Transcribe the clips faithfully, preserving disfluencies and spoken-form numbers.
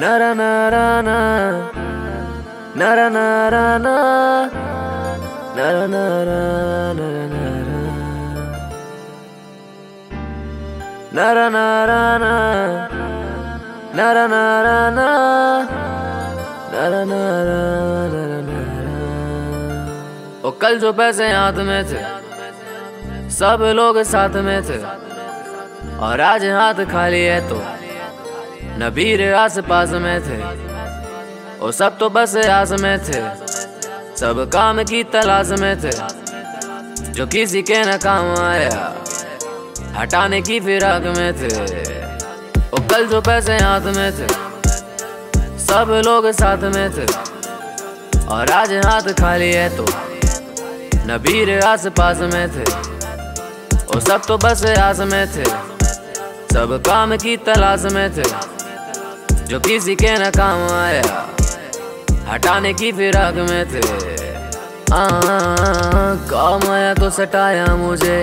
नारा नारा ना नारा नारा ना नारा नारा नारा नारा नारा नारा ना नारा नारा ना नारा नारा नारा नारा। ओ कल जो पैसे हाथ में थे सब लोग साथ में थे, और आज हाथ खाली है तो नबीर आस पास में थे। और सब तो बस आस में थे, सब काम की तलाश में थे। जो किसी के न काम आया हटाने की फिराक में थे। और कल जो पैसे हाथ में थे सब लोग साथ में थे, और आज हाथ खाली है तो नबीर आस पास में थे। और सब तो बस आस में थे, सब काम की तलाश में थे। जो किसी के न काम आया हटाने की फिराक में थे। आ, काम आया तो सटाया मुझे,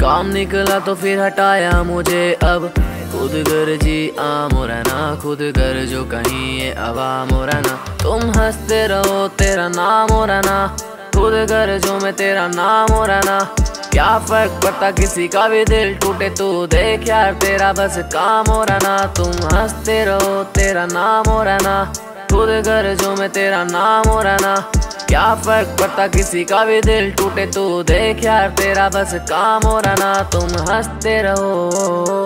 काम निकला तो फिर हटाया मुझे। अब खुदगर्जी आम हो रहना, खुदगर्ज जो कहीं ये आवाम हो रहना। तुम हंसते रहो तेरा नाम हो रहना, खुदगर्जों में तेरा नाम हो रहना। क्या फर्क पड़ता किसी का भी दिल टूटे, तू देख यार तेरा बस काम हो रहना। तुम हंसते रहो तेरा नाम हो रहना, खुदगर्जों में तेरा नाम हो रहना। क्या फर्क पड़ता किसी का भी दिल टूटे, तू देख यार तेरा बस काम हो रहना। तुम हंसते रहो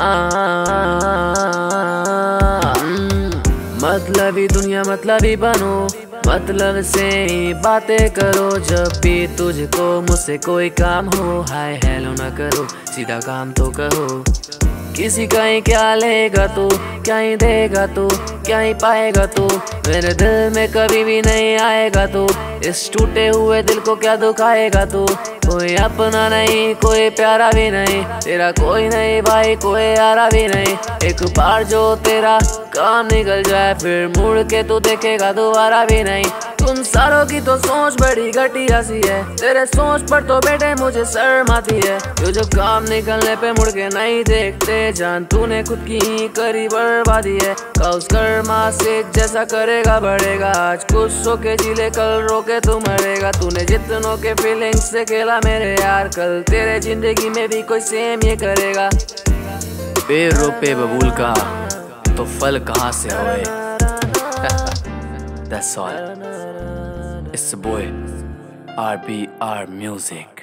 आ, आ, आ, आ, मतलबी दुनिया मतलबी बनो, मतलब से ही बातें करो। जब भी तुझको मुझसे कोई काम हो हाय हेलो ना करो, सीधा काम तो करो। किसी का ही क्या लेगा तू, क्या ही देगा तू, क्या ही पाएगा तू। मेरे दिल में कभी भी नहीं आएगा तू, इस टूटे हुए दिल को क्या दुखाएगा तू। कोई अपना नहीं, कोई प्यारा भी नहीं, तेरा कोई नहीं भाई, कोई यारा भी नहीं। एक बार जो तेरा काम निकल जाए फिर मुड़ के तू देखेगा दोबारा भी नहीं। तुम सारों की तो सोच बड़ी घटिया सी है, तेरे सोच पर तो बेटे मुझे शर्म आती है। जो जो काम निकलने पे मुड़ के नहीं देखते, जान तूने खुद की ही करी बर्बादी है। काउस कर्मा से जैसा करेगा बढ़ेगा, आज कुछ सो के जिले कल रो के तू मरेगा। तूने जितनों के फीलिंग्स से खेला मेरे यार, कल तेरे जिंदगी में भी कोई सेम ये करेगा। पेड़ रोपे बबूल का तो फल कहाँ से होए। That's all. It's a boy, R B R Music.